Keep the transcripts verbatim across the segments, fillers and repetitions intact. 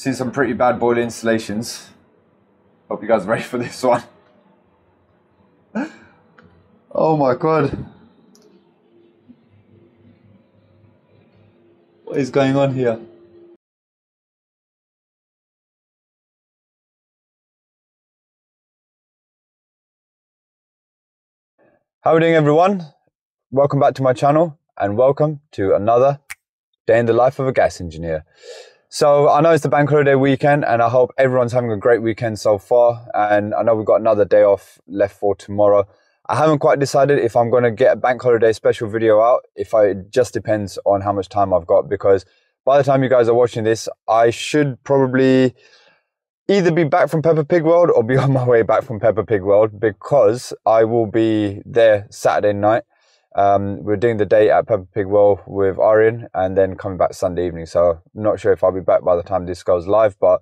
Seen some pretty bad boiler installations. Hope you guys are ready for this one. Oh my god. What is going on here? How are we doing, everyone? Welcome back to my channel and welcome to another day in the life of a gas engineer. So I know it's the bank holiday weekend and I hope everyone's having a great weekend so far, and I know we've got another day off left for tomorrow. I haven't quite decided if I'm going to get a bank holiday special video out. If I, it just depends on how much time I've got, because by the time you guys are watching this, I should probably either be back from Peppa Pig World or be on my way back from Peppa Pig World, because I will be there Saturday night. Um, we're doing the day at Peppa Pig World with Arian and then coming back Sunday evening. So I'm not sure if I'll be back by the time this goes live, but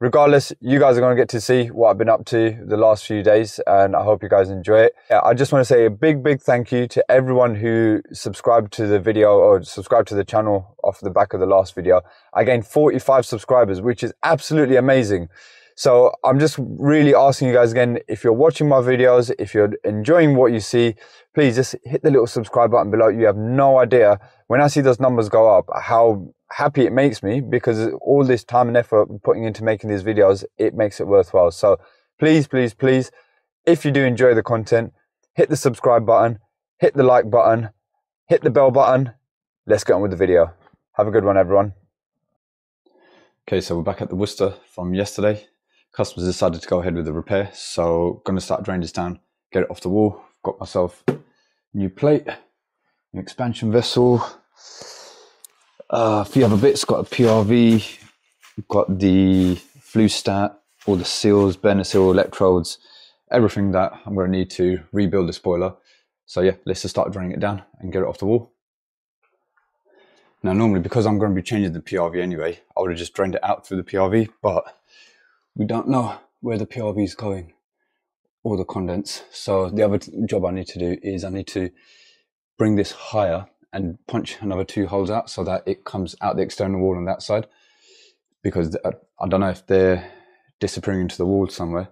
regardless, you guys are going to get to see what I've been up to the last few days, and I hope you guys enjoy it. I just want to say a big, big thank you to everyone who subscribed to the video or subscribed to the channel off the back of the last video. I gained forty-five subscribers, which is absolutely amazing. So I'm just really asking you guys again, if you're watching my videos, if you're enjoying what you see, please just hit the little subscribe button below. You have no idea, when I see those numbers go up, how happy it makes me, because all this time and effort putting into making these videos, it makes it worthwhile. So please, please, please, if you do enjoy the content, hit the subscribe button, hit the like button, hit the bell button. Let's get on with the video. Have a good one, everyone. Okay, so we're back at the Worcester from yesterday. Customers decided to go ahead with the repair, so gonna start draining this down, get it off the wall. Got myself a new plate, an expansion vessel, uh, a few other bits. Got a P R V, got the flue stat, all the seals, burner seal, electrodes, everything that I'm gonna need to rebuild this boiler. So yeah, let's just start draining it down and get it off the wall. Now normally, because I'm gonna be changing the P R V anyway, I would have just drained it out through the P R V, but we don't know where the P R V is going or the condense. So the other job I need to do is I need to bring this higher and punch another two holes out so that it comes out the external wall on that side, because I don't know if they're disappearing into the wall somewhere,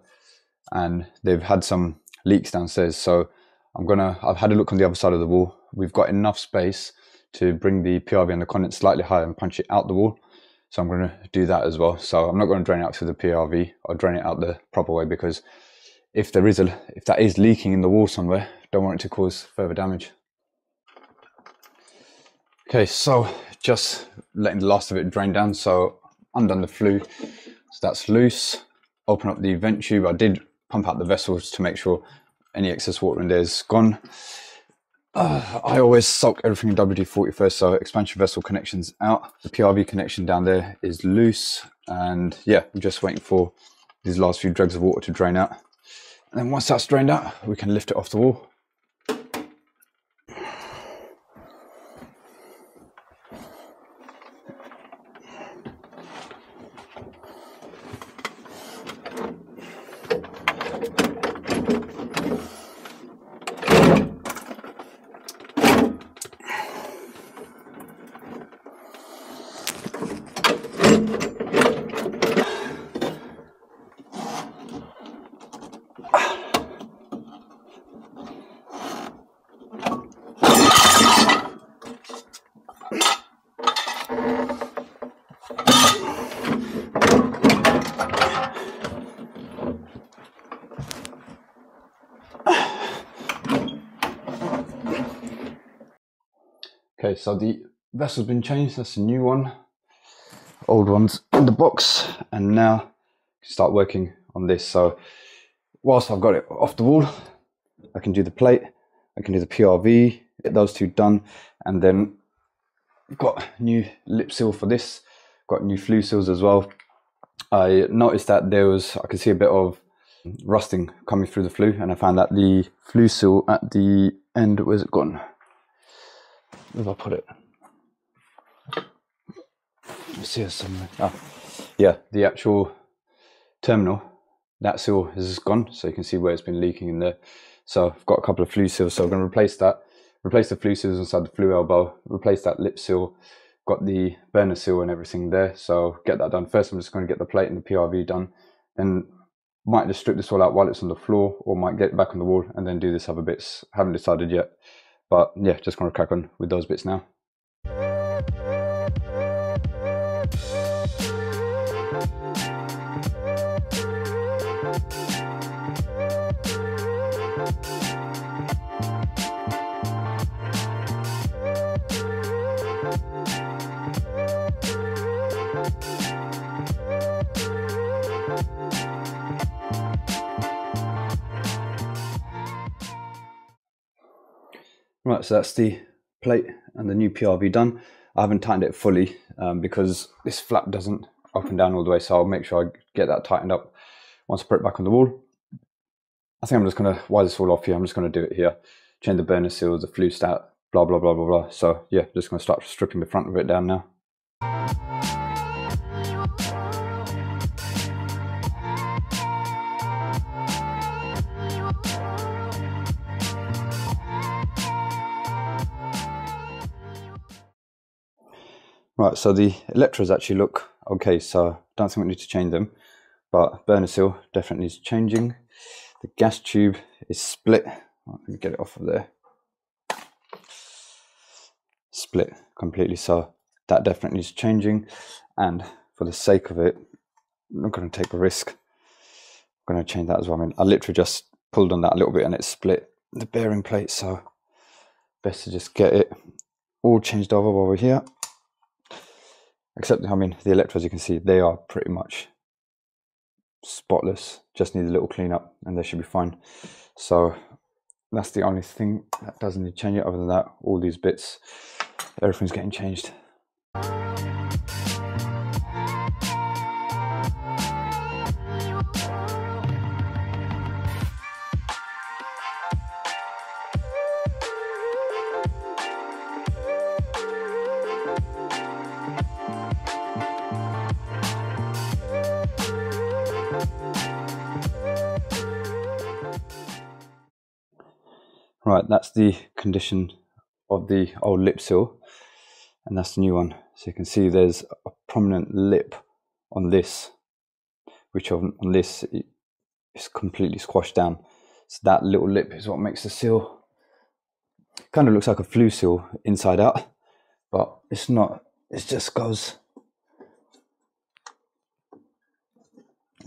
and they've had some leaks downstairs. So I'm gonna, I've had a look on the other side of the wall. We've got enough space to bring the P R V and the condense slightly higher and punch it out the wall. So I'm going to do that as well. So I'm not going to drain it out through the P R V. I'll drain it out the proper way, because if there is a, if that is leaking in the wall somewhere, don't want it to cause further damage. Okay, so just letting the last of it drain down. So undone the flue, so that's loose. Open up the vent tube. I did pump out the vessels to make sure any excess water in there is gone. Uh, I always soak everything in W D forty first, so expansion vessel connection's out. The P R V connection down there is loose, and yeah, we're just waiting for these last few dregs of water to drain out. And then once that's drained out, we can lift it off the wall. Okay, so the vessel's been changed. That's a new one. Old one's in the box, and now I can start working on this. So whilst I've got it off the wall, I can do the plate, I can do the P R V, get those two done, and then got new lip seal for this. Got new flue seals as well. I noticed that there was, I could see a bit of rusting coming through the flue, and I found that the flue seal at the end, where's it gone? Where have I put it? I see it somewhere. Ah, yeah, the actual terminal, that seal is gone, so you can see where it's been leaking in there. So I've got a couple of flue seals, so I'm going to replace that. Replace the flue seals inside the flue elbow, replace that lip seal, got the burner seal and everything there, so get that done first. I'm just going to get the plate and the P R V done, then might just strip this all out while it's on the floor, or might get back on the wall and then do this other bits. Haven't decided yet, but yeah, just going to crack on with those bits now. Right, so that's the plate and the new P R V done. I haven't tightened it fully um, because this flap doesn't up and down all the way, so I'll make sure I get that tightened up once I put it back on the wall. I think I'm just going to wire this all off here. I'm just going to do it here. Change the burner seals, the flue stat, blah, blah, blah, blah, blah. So yeah, just going to start stripping the front of it down now. Right, so the electros actually look okay, so don't think we need to change them, but burner seal definitely needs changing. The gas tube is split. Right, let me get it off of there. Split completely, so that definitely needs changing. And for the sake of it, I'm not going to take a risk. I'm going to change that as well. I mean, I literally just pulled on that a little bit and it split the bearing plate, so best to just get it all changed over while we're here. Except, I mean, the electros, you can see, they are pretty much spotless. Just need a little clean up and they should be fine. So that's the only thing that doesn't need to change it. Other than that, all these bits, everything's getting changed. Right, that's the condition of the old lip seal, and that's the new one. So you can see there's a prominent lip on this, which on, on this is completely squashed down. So that little lip is what makes the seal. Kind of looks like a flue seal inside out, but it's not. It just goes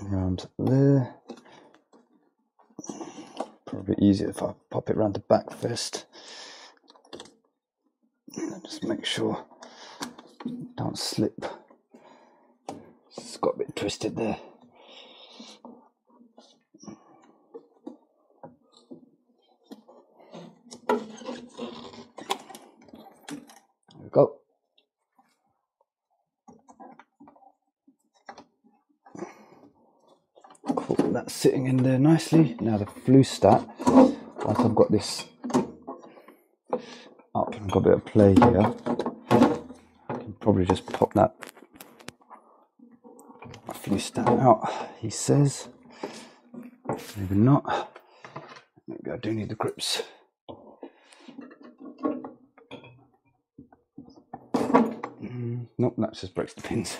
around there. Probably easier if I pop it around the back first. And just make sure it don't slip. It's got a bit twisted there. There we go. Cool, that's sitting in there nicely. Now the flue stat, once I've got this up and got a bit of play here, I can probably just pop that flue stat out, he says. Maybe not. Maybe I do need the grips. Mm, nope, that just breaks the pins.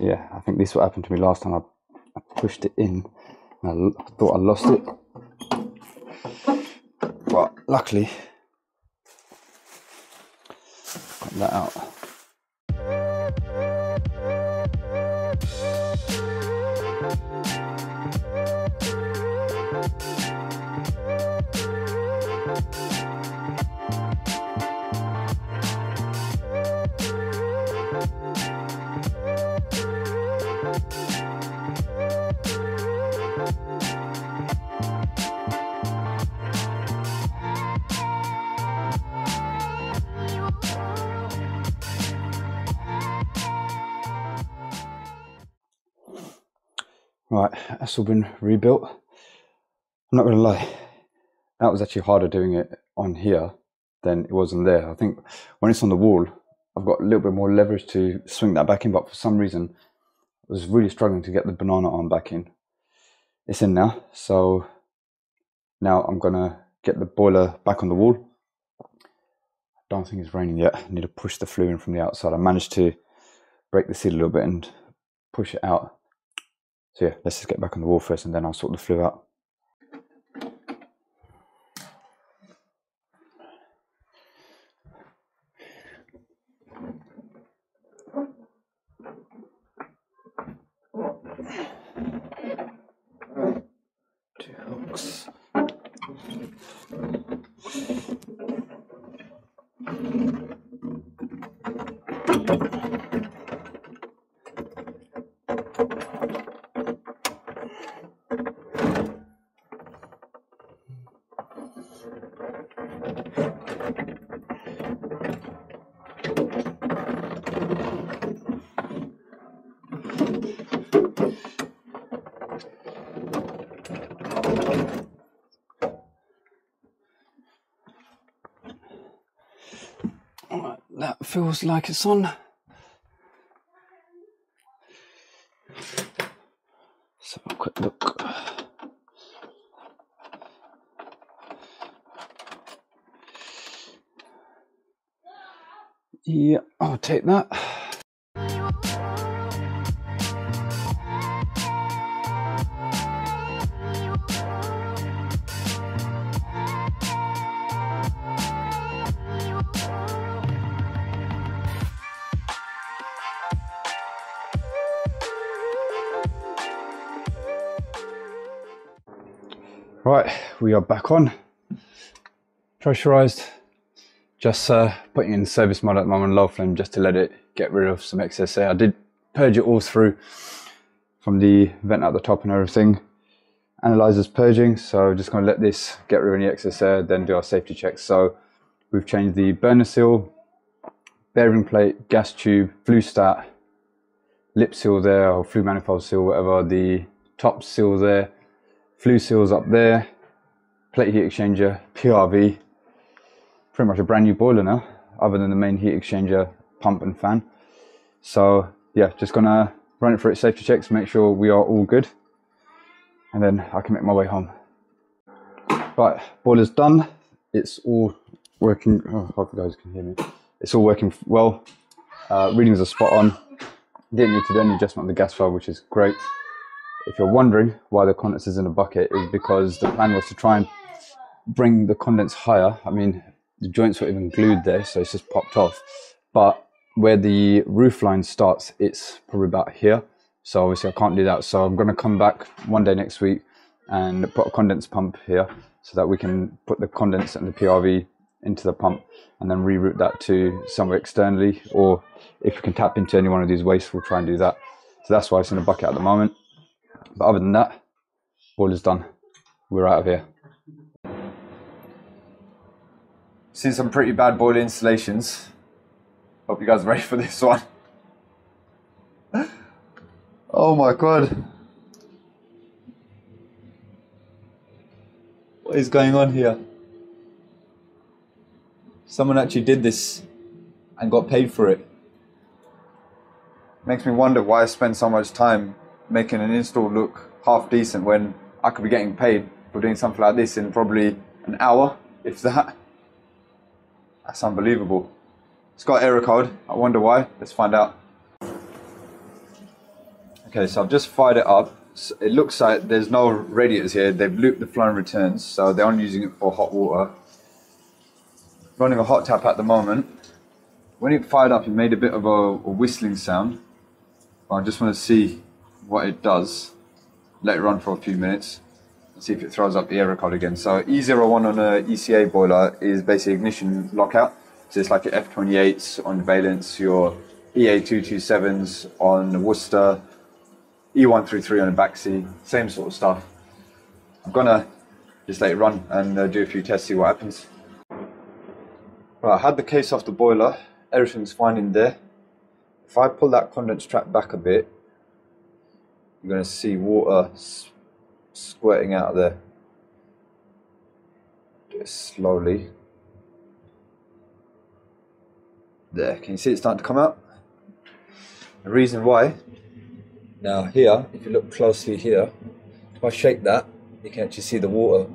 Yeah, I think this is what happened to me last time. I, I pushed it in and I thought I lost it. But luckily, got that out. Right, that's all been rebuilt. I'm not gonna lie, that was actually harder doing it on here than it was on there. I think when it's on the wall, I've got a little bit more leverage to swing that back in, but for some reason, I was really struggling to get the banana arm back in. It's in now, so Now I'm gonna get the boiler back on the wall. I don't think it's raining yet. I need to push the flue in from the outside. I managed to break the seal a little bit and push it out. So yeah, let's just get back on the wall first and then I'll sort the flue out. Two hooks. That feels like it's on. Let's have a quick look. Yeah, I'll take that. Right, we are back on, pressurised, just uh, putting in service mode at the moment, low flame, just to let it get rid of some excess air. I did purge it all through from the vent at the top and everything. Analyzer's purging, so just going to let this get rid of any excess air, then do our safety checks. So we've changed the burner seal, bearing plate, gas tube, flue stat, lip seal there, or flue manifold seal, whatever, the top seal there. Flue seals up there, plate heat exchanger, P R V, pretty much a brand new boiler now, other than the main heat exchanger, pump and fan. So yeah, just gonna run it through its safety checks, make sure we are all good, and then I can make my way home. Right, boiler's done. It's all working. Oh, I hope you guys can hear me. It's all working well. Uh, readings are spot on. Didn't need to do any adjustment on the gas flow, which is great. If you're wondering why the condense is in a bucket, is because the plan was to try and bring the condense higher. I mean, the joints were even glued there, so it's just popped off. But where the roof line starts, it's probably about here. So obviously I can't do that. So I'm going to come back one day next week and put a condense pump here so that we can put the condense and the P R V into the pump and then reroute that to somewhere externally. Or if you can tap into any one of these wastes, we'll try and do that. So that's why it's in a bucket at the moment. But other than that, all is done. We're out of here. Seen some pretty bad boiler installations. Hope you guys are ready for this one. Oh my god. What is going on here? Someone actually did this and got paid for it. Makes me wonder why I spend so much time making an install look half decent when I could be getting paid for doing something like this in probably an hour, if that. That's unbelievable. It's got error code. I wonder why. Let's find out. Okay, so I've just fired it up. It looks like there's no radiators here. They've looped the flow and returns, so they're only using it for hot water. Running a hot tap at the moment. When it fired up, it made a bit of a, a whistling sound. But I just want to see what it does. Let it run for a few minutes and see if it throws up the error code again. So E zero one on a E C A boiler is basically ignition lockout. So it's like your F twenty-eights on Valence, your E A two twenty-sevens on Worcester, E one thirty-three on a backseat, same sort of stuff. I'm gonna just let it run and uh, do a few tests, see what happens. Right, I had the case off the boiler, everything's fine in there. If I pull that condense trap back a bit, you're going to see water squirting out of there. Do it slowly. There, can you see it starting to come out? The reason why, now here, if you look closely here, if I shake that, you can actually see the water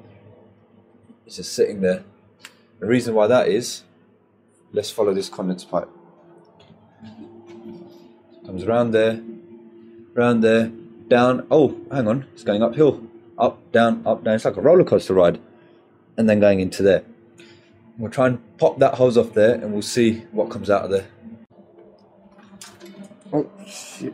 It's just sitting there. The reason why that is, let's follow this condensate pipe. Comes around there, round there, down. Oh, hang on, it's going uphill. Up, down, up, down. It's like a roller coaster ride. And then going into there. We'll try and pop that hose off there and we'll see what comes out of there. Oh, shit.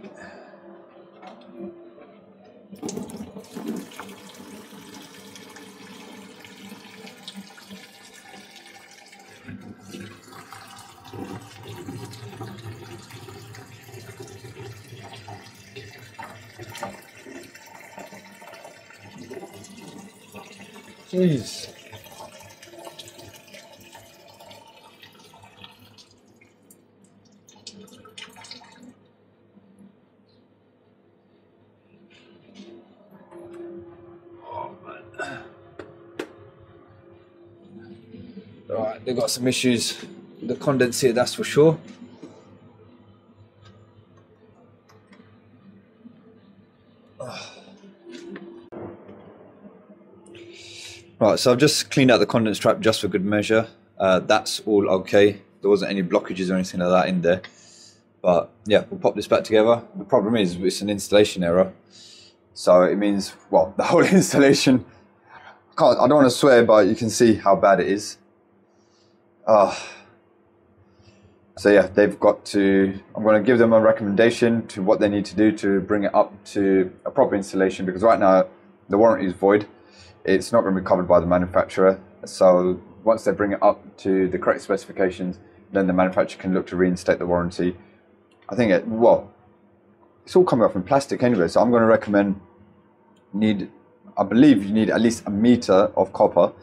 Jeez. Oh, man. All right, they've got some issues with the condenser, that's for sure. Right, so I've just cleaned out the condensate trap just for good measure. Uh, that's all okay. There wasn't any blockages or anything like that in there. But yeah, we'll pop this back together. The problem is it's an installation error. So it means, well, the whole installation, I, can't, I don't want to swear, but you can see how bad it is. Uh, so yeah, they've got to, I'm going to give them a recommendation to what they need to do to bring it up to a proper installation, because right now the warranty is void. It's not going to be covered by the manufacturer, so once they bring it up to the correct specifications, then the manufacturer can look to reinstate the warranty. I think it, well, it's all coming off in plastic anyway, so I'm going to recommend need, I believe you need at least a meter of copper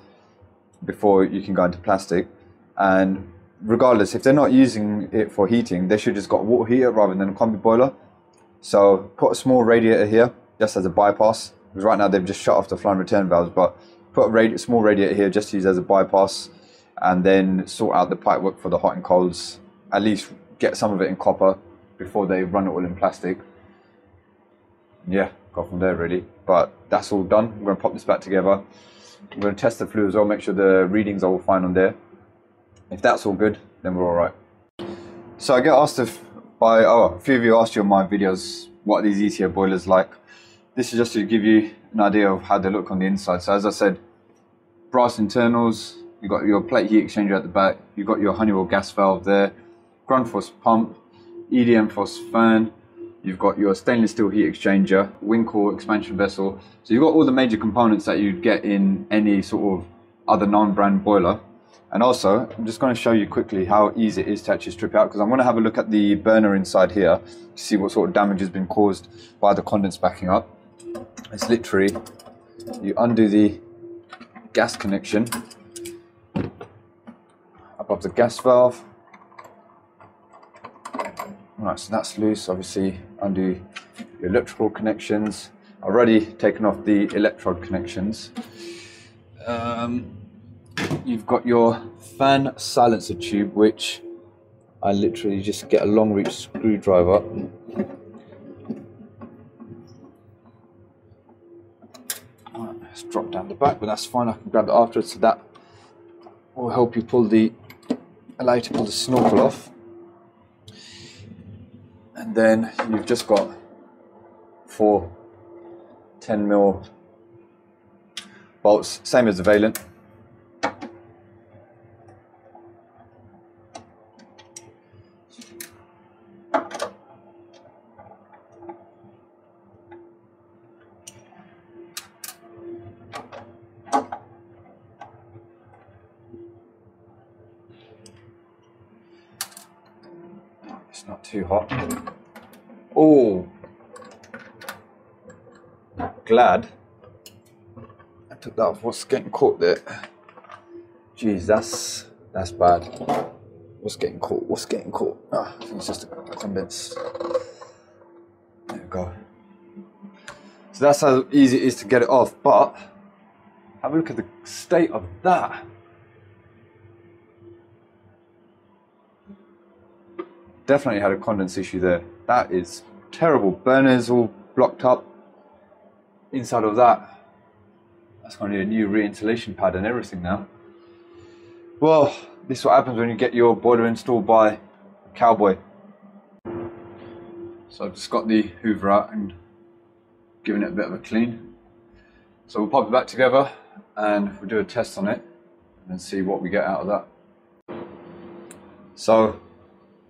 before you can go into plastic. And regardless, if they're not using it for heating, they should just got a water heater rather than a combi boiler. So put a small radiator here, just as a bypass. Because right now they've just shut off the flow and return valves, but put a radi small radiator here just to use as a bypass, and then sort out the pipe work for the hot and colds. At least get some of it in copper before they run it all in plastic. Yeah, go from there really. But that's all done. I'm going to pop this back together. I'm going to test the flue as well, make sure the readings are all fine on there. If that's all good, then we're all right. So I get asked if by, oh, a few of you asked you on my videos what these E T A boilers like. This is just to give you an idea of how they look on the inside. So as I said, brass internals, you've got your plate heat exchanger at the back, you've got your Honeywell gas valve there, Grundfos pump, E D M F O S fan, you've got your stainless steel heat exchanger, wing core expansion vessel. So you've got all the major components that you'd get in any sort of other non-brand boiler. And also, I'm just going to show you quickly how easy it is to actually strip out, because I'm going to have a look at the burner inside here to see what sort of damage has been caused by the condensate backing up. It's literally, you undo the gas connection above the gas valve. Right, so that's loose. Obviously, undo the electrical connections. Already taken off the electrode connections. Um, you've got your fan silencer tube, which I literally just get a long reach screwdriver. Drop down the back, but that's fine, I can grab it afterwards, so that will help you pull the, allow you to pull the snorkel off. And then you've just got four ten mil bolts, same as the Vaillant. It's not too hot. Oh, glad I took that off. What's getting caught there? Jeez, that's that's bad. What's getting caught? What's getting caught? Ah, I think it's just a condense. There we go. So that's how easy it is to get it off. But have a look at the state of that. Definitely had a condense issue there. That is terrible. Burners all blocked up. Inside of that, That's going to need a new re-insulation pad and everything now. Well, this is what happens when you get your boiler installed by Cowboy. So I've just got the Hoover out and giving it a bit of a clean. So we'll pop it back together and we'll do a test on it and see what we get out of that. So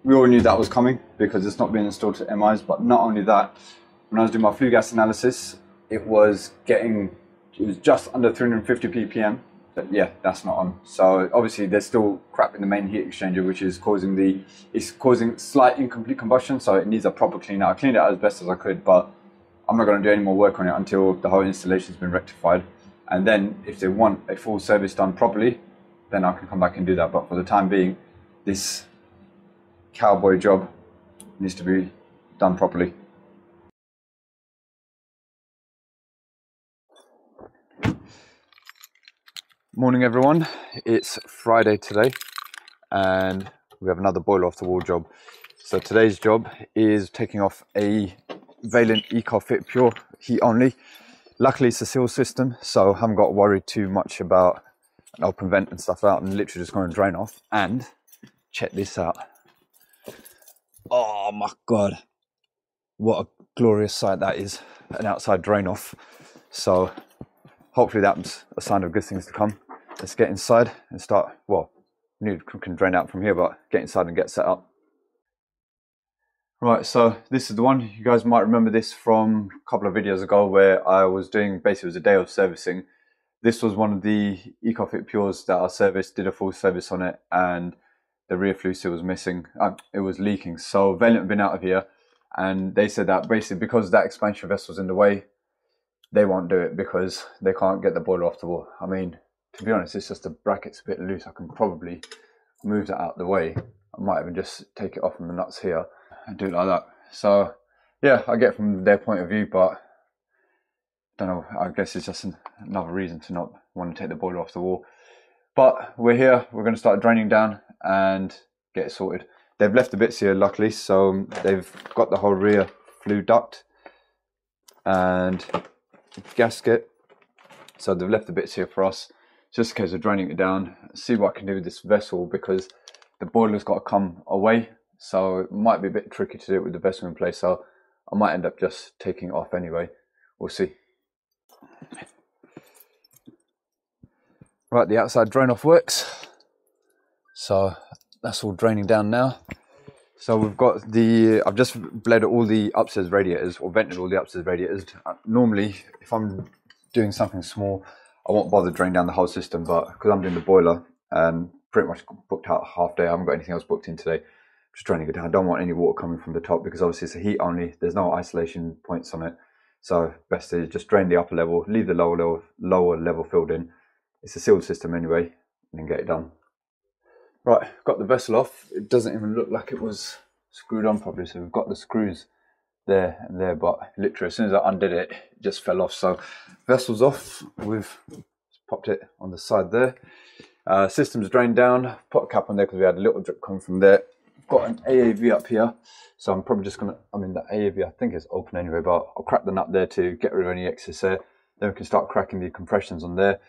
we all knew that was coming because it's not being installed to M Is, but not only that, when I was doing my flue gas analysis, it was getting, it was just under three hundred fifty P P M. But yeah, that's not on. So obviously there's still crap in the main heat exchanger, which is causing the, it's causing slight incomplete combustion. So it needs a proper clean out. I cleaned it out as best as I could, but I'm not going to do any more work on it until the whole installation's been rectified. And then if they want a full service done properly, then I can come back and do that. But for the time being, this Cowboy job needs to be done properly. Morning everyone, it's Friday today and we have another boiler off the wall job. So today's job is taking off a Vaillant EcoFit Pure heat only. Luckily it's a sealed system, so I haven't got worried too much about an open vent and stuff out, and literally just going to drain off. And check this out. Oh my god, what a glorious sight that is, an outside drain off. So hopefully that's a sign of good things to come. Let's get inside and start, well, we can drain out from here, but get inside and get set up. Right, so this is the one. You guys might remember this from a couple of videos ago where I was doing, basically it was a day of servicing. This was one of the EcoFit Pures that I serviced, did a full service on it, and the rear flue seal was missing, um, it was leaking. So Vaillant had been out of here and they said that basically because that expansion vessel's in the way, they won't do it because they can't get the boiler off the wall. I mean, to be honest, it's just the bracket's a bit loose. I can probably move that out of the way. I might even just take it off from the nuts here and do it like that. So yeah, I get from their point of view, but I don't know, I guess it's just an, another reason to not want to take the boiler off the wall. But we're here, we're going to start draining down and get it sorted. They've left the bits here luckily, so they've got the whole rear flue duct and gasket, so they've left the bits here for us just in case of draining it down. See what I can do with this vessel because the boiler's got to come away, so it might be a bit tricky to do it with the vessel in place, so I might end up just taking it off anyway. We'll see. Right, the outside drain off works, so that's all draining down now. So we've got the, I've just bled all the upstairs radiators, or vented all the upstairs radiators. Normally, if I'm doing something small, I won't bother draining down the whole system, but because I'm doing the boiler and pretty much booked out half day, I haven't got anything else booked in today. I'm just draining it down. I don't want any water coming from the top because obviously it's a heat only, there's no isolation points on it. So best is just drain the upper level, leave the lower level, lower level filled in. It's a sealed system anyway, and then get it done. Right, got the vessel off. It doesn't even look like it was screwed on properly, so we've got the screws there and there, but literally as soon as I undid it, it just fell off. So vessel's off, we've popped it on the side there. Uh, system's drained down, put a cap on there because we had a little drip coming from there. Got an A A V up here, so I'm probably just gonna, I mean the A A V I think is open anyway, but I'll crack the nut there to get rid of any excess air. Then we can start cracking the compressions on there.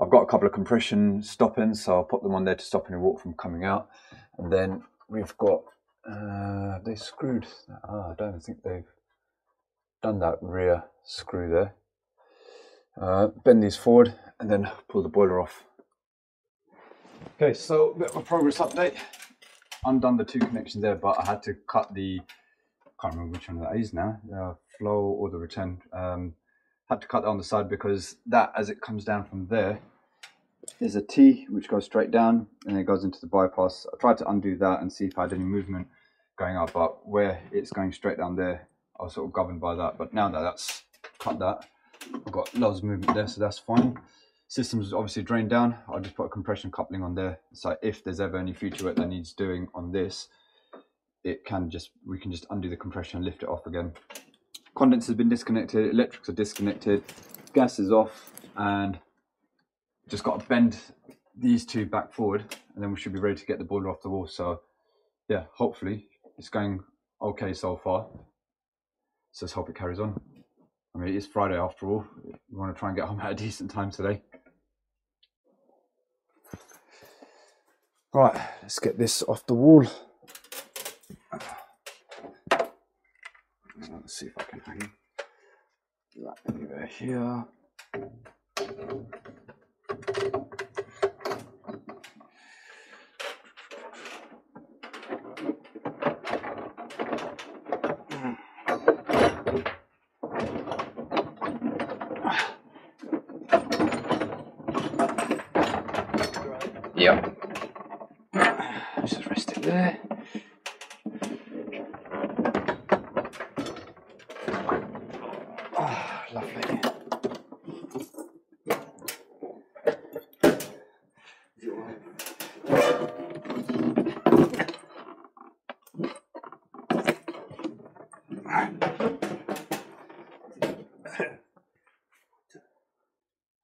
I've got a couple of compression stop-ins, so I'll put them on there to stop any water from coming out. And then we've got, uh, they screwed, oh, I don't think they've done that rear screw there. Uh, bend these forward and then pull the boiler off. Okay, so a bit of a progress update. Undone the two connections there, but I had to cut the, I can't remember which one that is now, the flow or the return. Um, had to cut that on the side because that, as it comes down from there, there's a T which goes straight down and then it goes into the bypass. I tried to undo that and see if I had any movement going up, but where it's going straight down there, I was sort of governed by that. But now that that's cut that, I've got loads of movement there, so that's fine. System's obviously drained down. I'll just put a compression coupling on there, so if there's ever any future work that needs doing on this, it can just, we can just undo the compression and lift it off again. Condenser's been disconnected, electrics are disconnected, gas is off, and just got to bend these two back forward and then we should be ready to get the boiler off the wall. So yeah, hopefully it's going okay so far, so let's hope it carries on. I mean, it is Friday after all. We want to try and get home at a decent time today. Right, let's get this off the wall. Let's see if I can hang that anywhere here.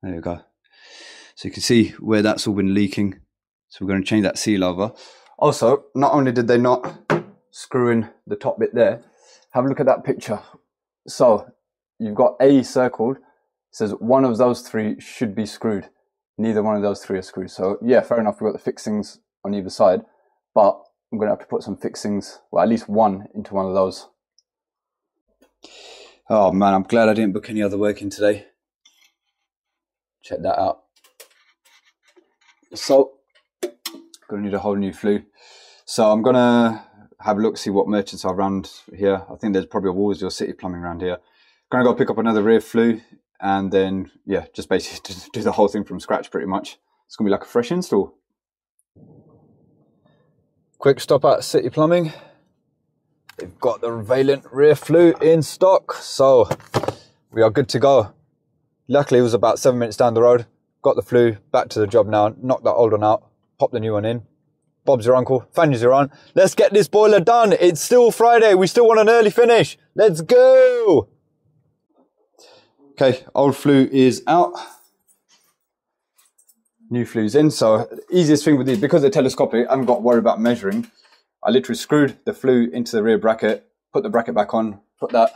There we go. So you can see where that's all been leaking. So we're going to change that seal over. Also, not only did they not screw in the top bit there, have a look at that picture. So you've got A circled. It says one of those three should be screwed. Neither one of those three are screwed. So yeah, fair enough. We've got the fixings on either side, but I'm going to have to put some fixings, well, at least one into one of those. Oh man, I'm glad I didn't book any other work in today. Check that out. So, gonna need a whole new flue. So I'm gonna have a look, see what merchants are around here. I think there's probably a Worcester or City Plumbing around here. Gonna go pick up another rear flue, and then yeah, just basically do the whole thing from scratch pretty much. It's gonna be like a fresh install. Quick stop at City Plumbing. They've got the Vaillant rear flue in stock, so we are good to go. Luckily, it was about seven minutes down the road. Got the flue, back to the job now. Knocked that old one out, pop the new one in. Bob's your uncle, Fanny's your aunt. Let's get this boiler done. It's still Friday. We still want an early finish. Let's go. Okay, old flue is out. New flue's in. So easiest thing with these, because they're telescopic, I haven't got to worry about measuring. I literally screwed the flue into the rear bracket, put the bracket back on, put that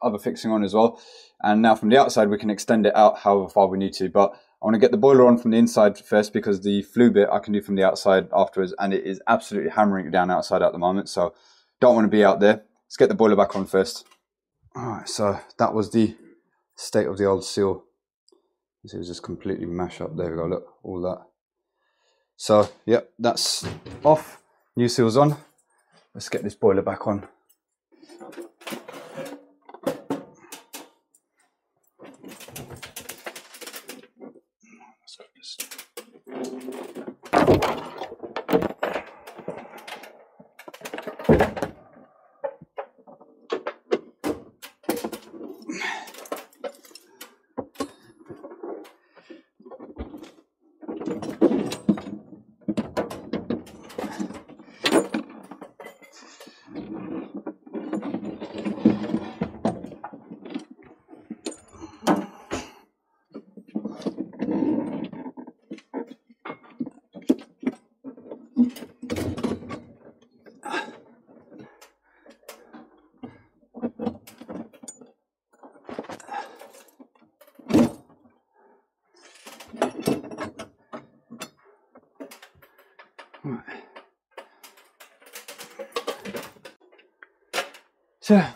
other fixing on as well. And now from the outside, we can extend it out however far we need to. But I want to get the boiler on from the inside first, because the flue bit I can do from the outside afterwards. And it is absolutely hammering it down outside at the moment. So don't want to be out there. Let's get the boiler back on first. All right, so that was the state of the old seal. It was just completely mashed up. There we go, look, all that. So, yep, that's off. New seal's on. Let's get this boiler back on. So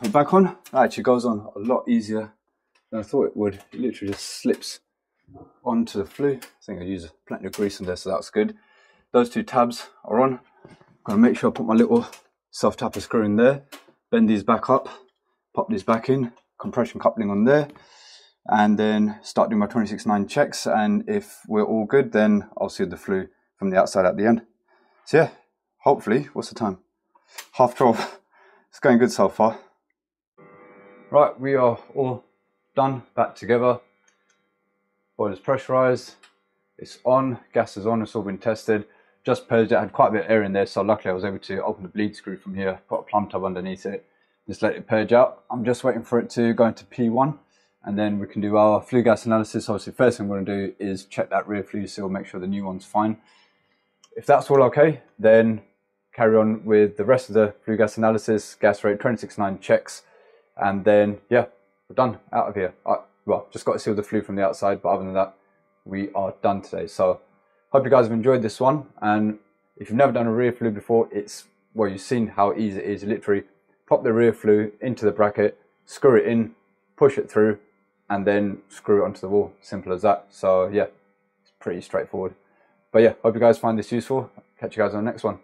we're back on. That actually goes on a lot easier than I thought it would. It literally just slips onto the flue. I think I used plenty of grease in there, so that's good. Those two tabs are on. I'm gonna make sure I put my little self-tapper screw in there, bend these back up, pop these back in, compression coupling on there, and then start doing my twenty-six nine checks. And if we're all good, then I'll seal the flue from the outside at the end. So yeah, hopefully, what's the time? half twelve. It's going good so far. Right, we are all done, back together. Boiler's pressurized, it's on, gas is on, it's all been tested. Just purged it, had quite a bit of air in there, so luckily I was able to open the bleed screw from here, put a plumb tub underneath it, just let it purge out. I'm just waiting for it to go into P one, and then we can do our flue gas analysis. Obviously, first thing we're gonna do is check that rear flue seal, make sure the new one's fine. If that's all okay, then carry on with the rest of the flue gas analysis, gas rate, twenty-six nine checks, and then, yeah, we're done, out of here. I, well, just got to seal the flue from the outside, but other than that, we are done today. So hope you guys have enjoyed this one, and if you've never done a rear flue before, it's, well, you've seen how easy it is. Literally pop the rear flue into the bracket, screw it in, push it through, and then screw it onto the wall. Simple as that. So yeah, it's pretty straightforward. But yeah, hope you guys find this useful. Catch you guys on the next one.